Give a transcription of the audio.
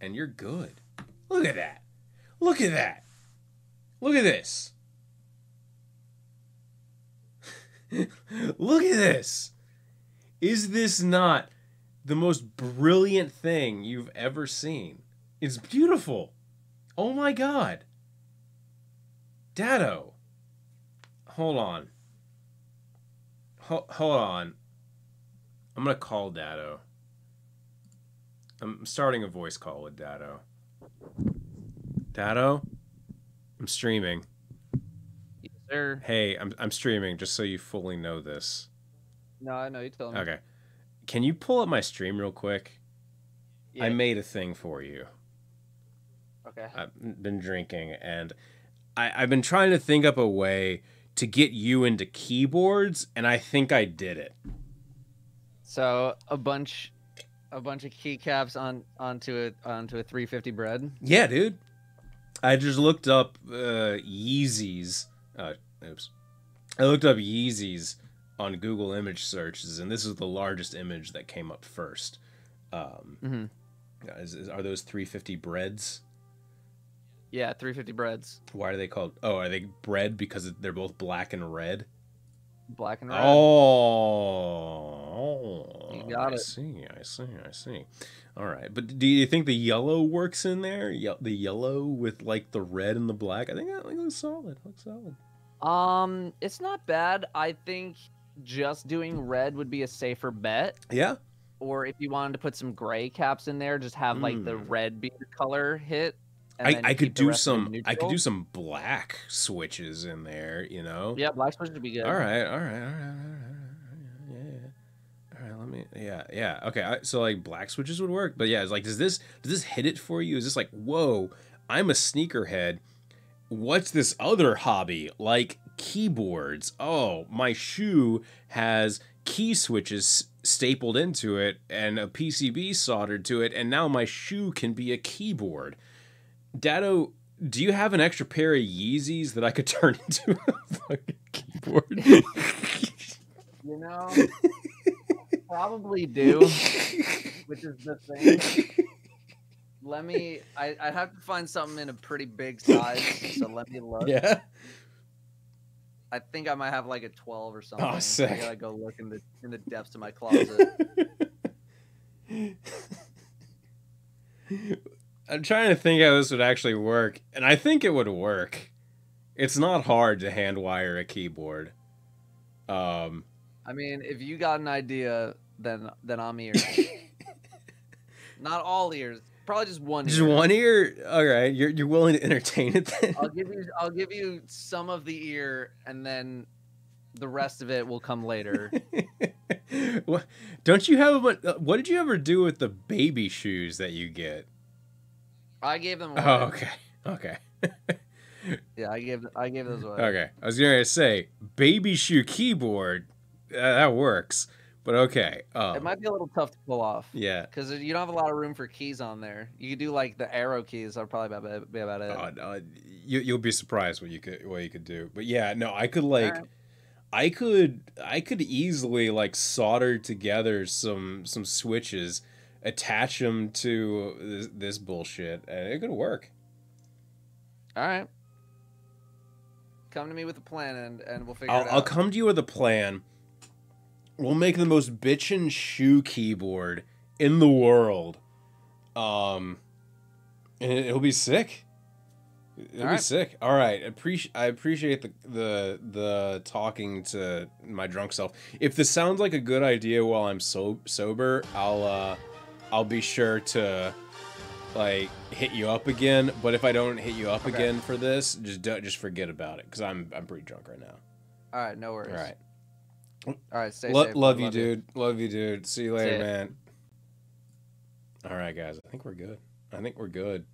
and you're good. Look at that. Look at that. Look at this. Look at this. Is this not the most brilliant thing you've ever seen? It's beautiful. Oh my God. Datto. Hold on. Hold on. I'm going to call Datto. I'm starting a voice call with Datto. Datto? I'm streaming. Yes, sir. Hey, I'm streaming, just so you fully know this. No, I know. You tell me. Okay. Can you pull up my stream real quick? Yeah. I made a thing for you. Okay. I've been drinking, and I've been trying to think up a way to get you into keyboards, and I think I did it. So a bunch of keycaps onto a 350 bread. Yeah, dude. I just looked up Yeezys. Oops. I looked up Yeezys on Google image searches, and this is the largest image that came up first. Are those 350 breads? Yeah, 350 breads. Why are they called? Oh, are they bread because they're both black and red? Black and red. Oh, you got it. I see. All right, but do you think the yellow works in there? The yellow with like the red and the black. I think that looks solid. Looks solid. It's not bad. I think just doing red would be a safer bet. Yeah. Or if you wanted to put some gray caps in there, just have like the red be the color hit. I could do some. I could do some black switches in there. You know. Yeah, black switches would be good. All right. Yeah. Let me. Yeah. Okay. So like black switches would work, but yeah, it's like, does this hit it for you? Is this like, whoa, I'm a sneakerhead. What's this other hobby like? Keyboards. Oh, my shoe has key switches stapled into it and a PCB soldered to it, and now my shoe can be a keyboard. Datto, do you have an extra pair of Yeezys that I could turn into a fucking keyboard? You know, I probably do, which is the thing. I'd have to find something in a pretty big size, so let me look. Yeah. I think I might have like a 12 or something. Oh, sick. I gotta go look in the depths of my closet. I'm trying to think how this would actually work, and I think it would work. It's not hard to hand wire a keyboard. I mean, if you got an idea, then I'm here. Not all ears, probably just one ear. Just one ear? All right, you're willing to entertain it then? I'll give you some of the ear, and then the rest of it will come later. Don't you have what did you ever do with the baby shoes that you get? I gave them away. Oh, okay. Yeah, I gave those away. Okay, I was gonna say baby shoe keyboard, that works, but okay. It might be a little tough to pull off. Yeah, because you don't have a lot of room for keys on there. You could do like the arrow keys. Are probably about it. Oh, no, you'll be surprised what you could do. But yeah, no, I could like, right. I could easily like solder together some switches. Attach them to this bullshit, and it could work. All right. Come to me with a plan, and we'll figure it out. I'll come to you with a plan. We'll make the most bitchin' shoe keyboard in the world. And it'll be sick. It'll be sick. All right. I appreciate the talking to my drunk self. If this sounds like a good idea while I'm sober, I'll be sure to like hit you up again, but if I don't hit you up again for this, just forget about it, cuz I'm pretty drunk right now. All right, no worries. All right, stay safe. Love you, dude. See you later, man. All right, guys. I think we're good.